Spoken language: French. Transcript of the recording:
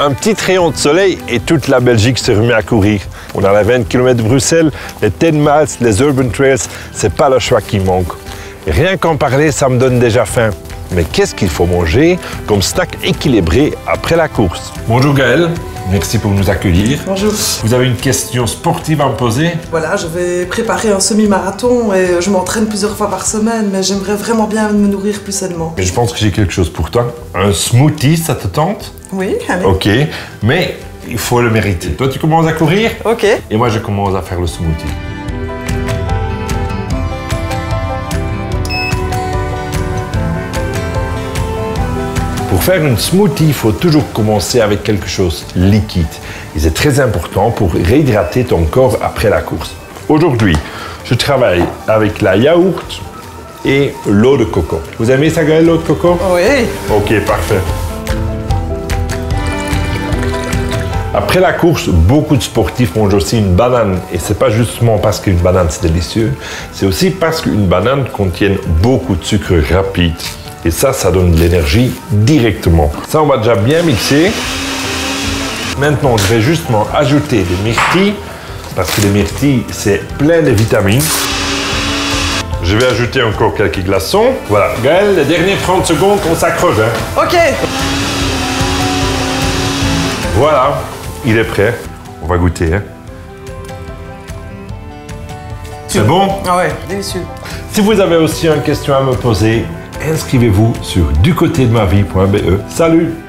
Un petit rayon de soleil et toute la Belgique se remet à courir. On a la 20 km de Bruxelles, les 10 miles, les urban trails, c'est pas le choix qui manque. Rien qu'en parler, ça me donne déjà faim. Mais qu'est-ce qu'il faut manger comme snack équilibré après la course? Bonjour Gaëlle, merci pour nous accueillir. Bonjour. Vous avez une question sportive à me poser? Voilà, je vais préparer un semi-marathon et je m'entraîne plusieurs fois par semaine, mais j'aimerais vraiment bien me nourrir plus sainement. Je pense que j'ai quelque chose pour toi. Un smoothie, ça te tente? Oui, allez. Ok, mais il faut le mériter. Toi, tu commences à courir. Ok. Et moi, je commence à faire le smoothie. Pour faire une smoothie, il faut toujours commencer avec quelque chose de liquide. Et c'est très important pour réhydrater ton corps après la course. Aujourd'hui, je travaille avec la yaourt et l'eau de coco. Vous aimez ça, Gaëlle, l'eau de coco? Oui. Ok, parfait. Après la course, beaucoup de sportifs mangent aussi une banane. Et ce n'est pas justement parce qu'une banane, c'est délicieux. C'est aussi parce qu'une banane contient beaucoup de sucre rapide. Et ça donne de l'énergie directement. Ça, on va déjà bien mixer. Maintenant, je vais justement ajouter des myrtilles, parce que les myrtilles, c'est plein de vitamines. Je vais ajouter encore quelques glaçons. Voilà, Gaëlle, les dernières 30 secondes, on s'accroche, hein? Ok. Voilà, il est prêt. On va goûter, hein? C'est bon? Ah ouais, délicieux. Si vous avez aussi une question à me poser, inscrivez-vous sur ducotedemavie.be. Salut!